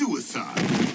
suicide.